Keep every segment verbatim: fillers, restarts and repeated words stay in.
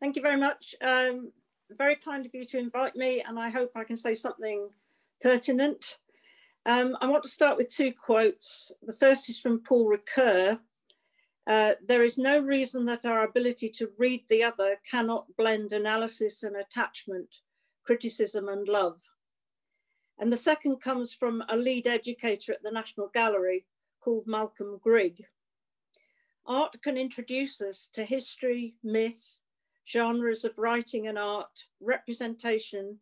Thank you very much. Um, very kind of you to invite me, and I hope I can say something pertinent. Um, I want to start with two quotes. The first is from Paul Ricoeur. Uh, there is no reason that our ability to read the other cannot blend analysis and attachment, criticism and love. And the second comes from a lead educator at the National Gallery called Malcolm Grigg. Art can introduce us to history, myth, genres of writing and art, representation,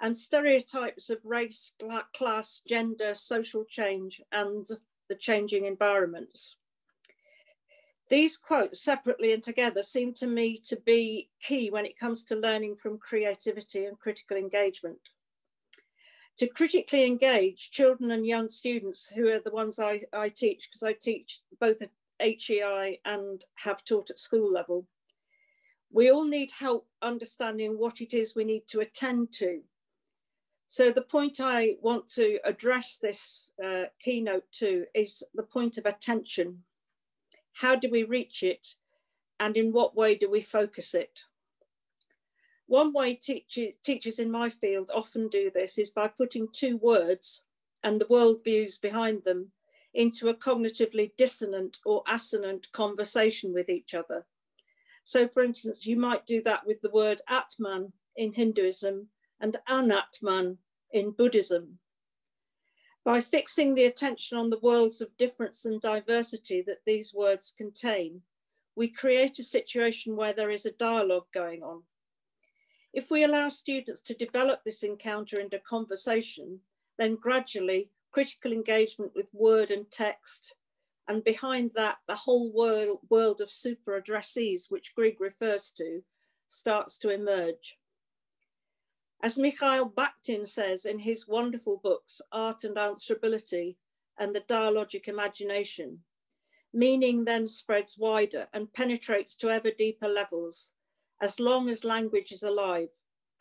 and stereotypes of race, class, gender, social change, and the changing environments. These quotes separately and together seem to me to be key when it comes to learning from creativity and critical engagement. To critically engage children and young students, who are the ones I, I teach, because I teach both at H E I and have taught at school level, we all need help understanding what it is we need to attend to. So the point I want to address this uh, keynote to is the point of attention. How do we reach it, and in what way do we focus it? One way teachers, teachers in my field often do this is by putting two words and the worldviews behind them into a cognitively dissonant or assonant conversation with each other. So for instance, you might do that with the word Atman in Hinduism and Anatman in Buddhism. By fixing the attention on the worlds of difference and diversity that these words contain, we create a situation where there is a dialogue going on. If we allow students to develop this encounter into conversation, then gradually critical engagement with word and text, and behind that, the whole world, world of super addressees, which Grigg refers to, starts to emerge. As Mikhail Bakhtin says in his wonderful books, Art and Answerability and the Dialogic Imagination, meaning then spreads wider and penetrates to ever deeper levels, as long as language is alive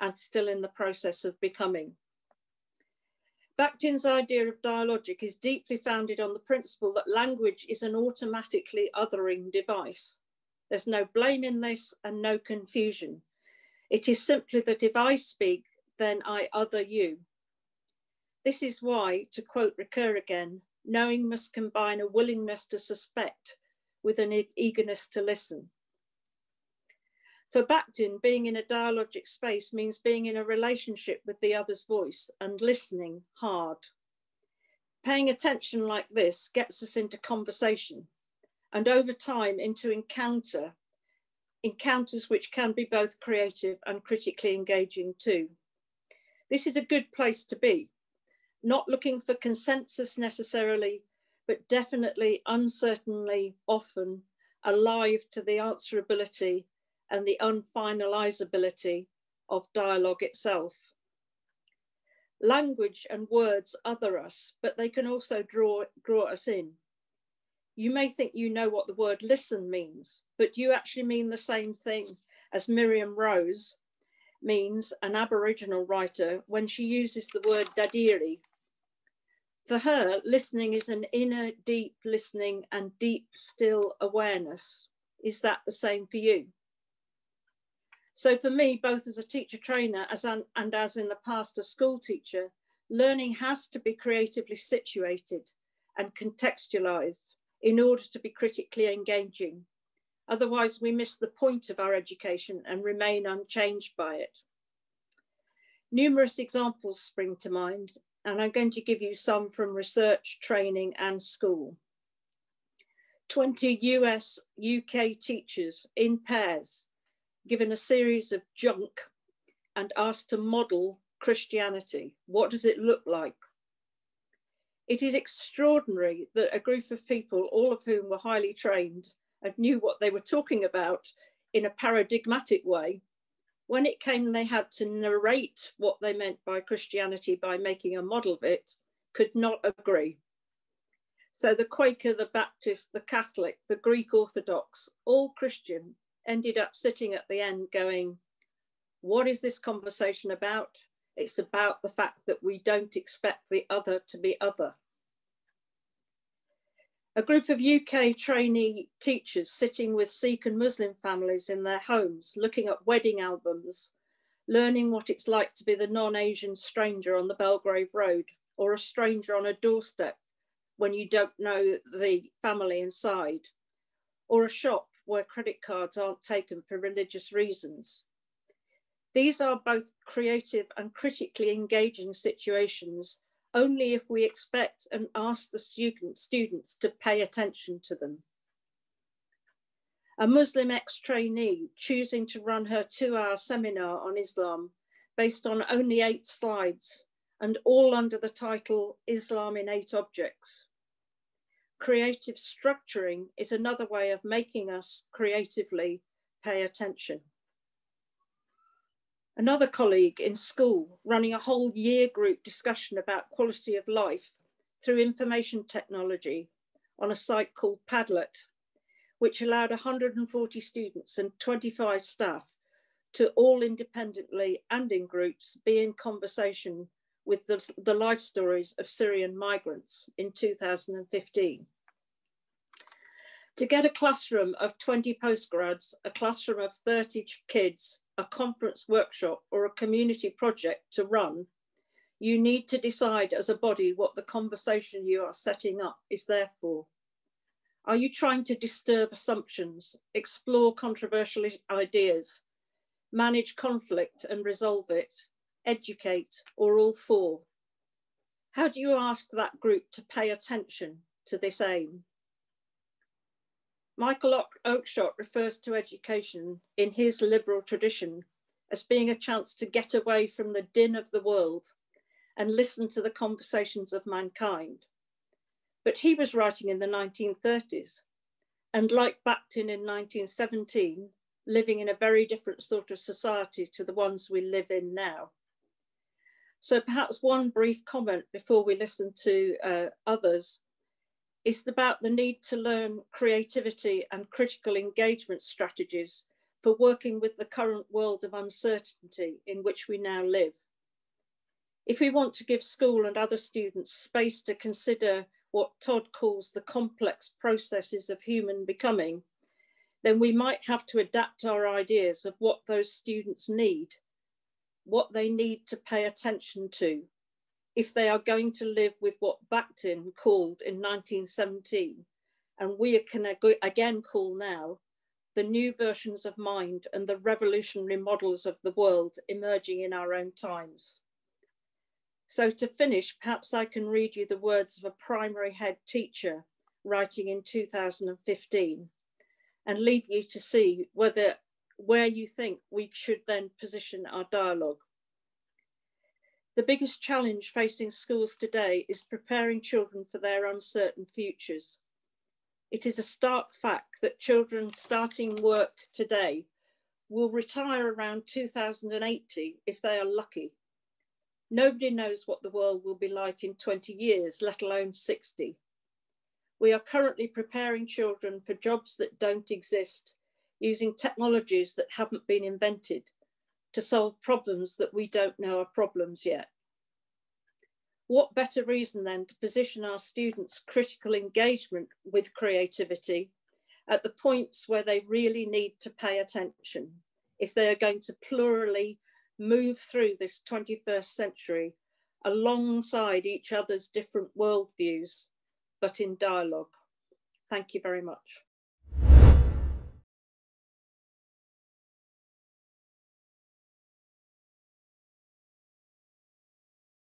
and still in the process of becoming. Bakhtin's idea of dialogic is deeply founded on the principle that language is an automatically othering device. There's no blame in this and no confusion. It is simply that if I speak, then I other you. This is why, to quote Ricoeur again, knowing must combine a willingness to suspect with an eagerness to listen. For Bakhtin, being in a dialogic space means being in a relationship with the other's voice and listening hard. Paying attention like this gets us into conversation, and over time into encounter, encounters which can be both creative and critically engaging too. This is a good place to be, not looking for consensus necessarily, but definitely, uncertainly, often alive to the answerability and the unfinalizability of dialogue itself. Language and words other us, but they can also draw, draw us in. You may think you know what the word listen means, but you actually mean the same thing as Miriam Rose means, an Aboriginal writer, when she uses the word dadiri. For her, listening is an inner deep listening and deep still awareness. Is that the same for you? So for me, both as a teacher trainer as an, and as in the past a school teacher, learning has to be creatively situated and contextualized in order to be critically engaging. Otherwise, we miss the point of our education and remain unchanged by it. Numerous examples spring to mind, and I'm going to give you some from research, training, and school. twenty U S, U K teachers in pairs, given a series of junk and asked to model Christianity. What does it look like? It is extraordinary that a group of people, all of whom were highly trained and knew what they were talking about in a paradigmatic way, when it came they had to narrate what they meant by Christianity by making a model of it, could not agree. So the Quaker, the Baptist, the Catholic, the Greek Orthodox, all Christian, ended up sitting at the end going, what is this conversation about? It's about the fact that we don't expect the other to be other. a group of U K trainee teachers sitting with Sikh and Muslim families in their homes, looking at wedding albums, learning what it's like to be the non-Asian stranger on the Belgrave Road or a stranger on a doorstep when you don't know the family inside, or a shop where credit cards aren't taken for religious reasons. These are both creative and critically engaging situations only if we expect and ask the student, students to pay attention to them. A Muslim ex-trainee choosing to run her two-hour seminar on Islam based on only eight slides and all under the title Islam in Eight Objects. Creative structuring is another way of making us creatively pay attention. Another colleague in school running a whole year group discussion about quality of life through information technology on a site called Padlet, which allowed one hundred forty students and twenty-five staff to all independently and in groups be in conversation with the, the life stories of Syrian migrants in two thousand fifteen. To get a classroom of twenty postgrads, a classroom of thirty kids, a conference workshop or a community project to run, you need to decide as a body what the conversation you are setting up is there for. Are you trying to disturb assumptions, explore controversial ideas, manage conflict and resolve it, educate, or all four? How do you ask that group to pay attention to this aim? Michael Oakeshott refers to education in his liberal tradition as being a chance to get away from the din of the world and listen to the conversations of mankind. But he was writing in the nineteen thirties and, like Bakhtin in nineteen seventeen, living in a very different sort of society to the ones we live in now. So perhaps one brief comment before we listen to uh, others is about the need to learn creativity and critical engagement strategies for working with the current world of uncertainty in which we now live. If we want to give school and other students space to consider what Todd calls the complex processes of human becoming, then we might have to adapt our ideas of what those students need, what they need to pay attention to, if they are going to live with what Bakhtin called in nineteen seventeen, and we can again call now, the new versions of mind and the revolutionary models of the world emerging in our own times. So to finish, perhaps I can read you the words of a primary head teacher writing in two thousand fifteen and leave you to see whether where you think we should then position our dialogue. The biggest challenge facing schools today is preparing children for their uncertain futures. It is a stark fact that children starting work today will retire around two thousand eighty if they are lucky. Nobody knows what the world will be like in twenty years, let alone sixty. We are currently preparing children for jobs that don't exist, using technologies that haven't been invented, to solve problems that we don't know are problems yet. What better reason then to position our students' critical engagement with creativity at the points where they really need to pay attention, if they are going to plurally move through this twenty-first century alongside each other's different worldviews, but in dialogue. Thank you very much.